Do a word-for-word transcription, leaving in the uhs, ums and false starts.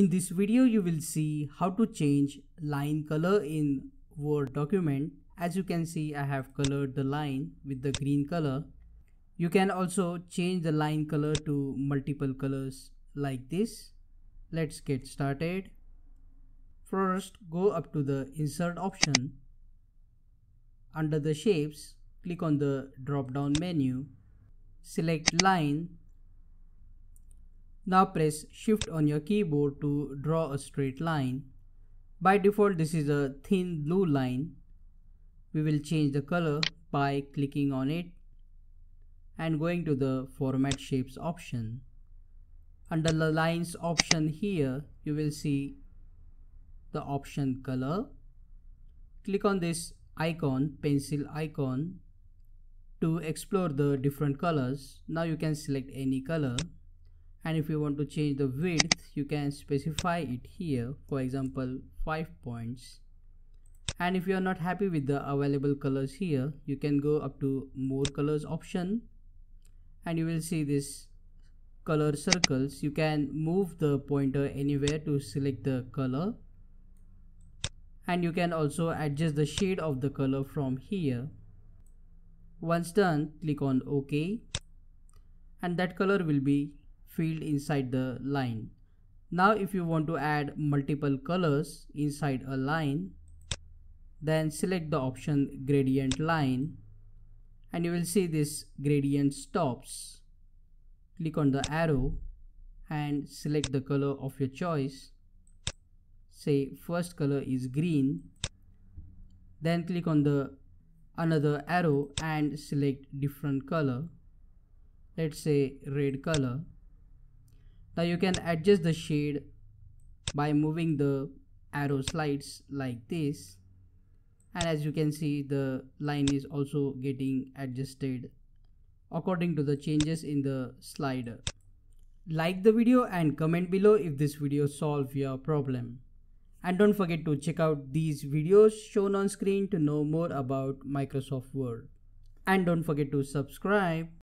In this video, you will see how to change line color in Word document. As you can see, I have colored the line with the green color. You can also change the line color to multiple colors like this. Let's get started. First, go up to the Insert option. Under the Shapes, click on the drop-down menu. Select Line. Now press Shift on your keyboard to draw a straight line. By default, this is a thin blue line. We will change the color by clicking on it and going to the Format Shapes option. Under the Lines option here, you will see the option Color. Click on this icon, pencil icon, to explore the different colors. Now you can select any color. And if you want to change the width, you can specify it here, for example five points. And if you are not happy with the available colors here, you can go up to More Colors option, and you will see this color circles. You can move the pointer anywhere to select the color, and you can also adjust the shade of the color from here. Once done, click on OK, and that color will be filled inside the line. Now if you want to add multiple colors inside a line, then select the option Gradient Line, and you will see this gradient stops. Click on the arrow and select the color of your choice. Say first color is green, then click on the another arrow and select different color. Let's say red color. Now you can adjust the shade by moving the arrow slides like this, and as you can see, the line is also getting adjusted according to the changes in the slider. Like the video and comment below if this video solved your problem. And don't forget to check out these videos shown on screen to know more about Microsoft Word. And don't forget to subscribe.